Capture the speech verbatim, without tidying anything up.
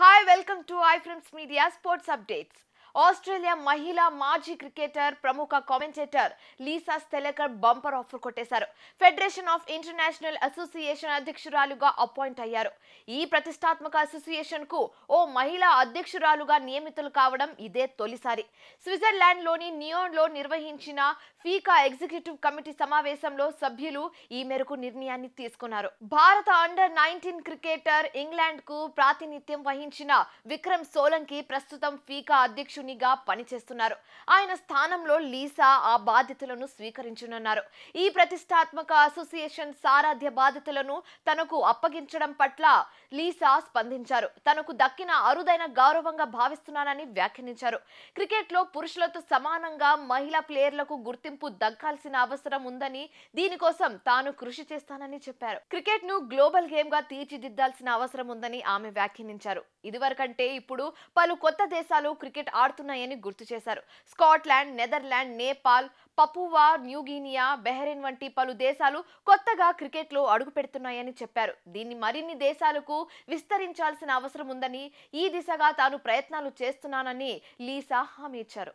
Hi, welcome to iFrames Media Sports Updates. Australia Mahila Maji cricketer, Pramuka commentator Lisa Sthalekar bumper offer kotesaru. Federation of International Association Adhikshuraluga appoint ayyaru. E Pratistatmaka Association ku O Mahila Adhikshuraluga niyamitul kavadam ide tolisari. Switzerland loni Neon lo nirvahinchina FICA Executive Committee samavesamlo sabhyulu ee meraku nirnayanni teesukunnaru. Bharata under nineteen cricketer England ku pratinityam vahinchina Vikram Solanki prastutam FICA adhikshuru Panichestunaru. Aina Sthanamlo Lisa a Baditulanu Swikarinchunaru. E Pratistatmaka Association Sara de Baditulanu, Tanaku Apaginchadam Patla, Lisa Spandincharu, Tanaku Dakina Arudaina Gauravanga Bhavistunanani Vyakhanincharu. Cricket lo Purushulato Samananga, Mahila player Laku Gurtimpu Dakkalsina Avasaram Undani, Dinikosam, Tanu Krushi Chestanani Chepparu. Cricket nu global game ga Teechididalsina Avasaram Undani Ame Vyakhanincharu. Idivarkante Ippudu Palu Kotta Desalu cricket ఆడుతున్నాయని గుర్తు చేశారు. Scotland, Netherland, Nepal, Papua, New Guinea, Bahrain వంటి పలు దేశాలు కొత్తగా cricket లో అడుగుపెడుతున్నాయని చెప్పారు. దీన్ని మరిన్ని దేశాలకు విస్తరించాల్సిన అవసరం ఉందని ఈ దిశగా తాను ప్రయత్నాలు చేస్తున్నానని లీసా హామీ ఇచ్చారు.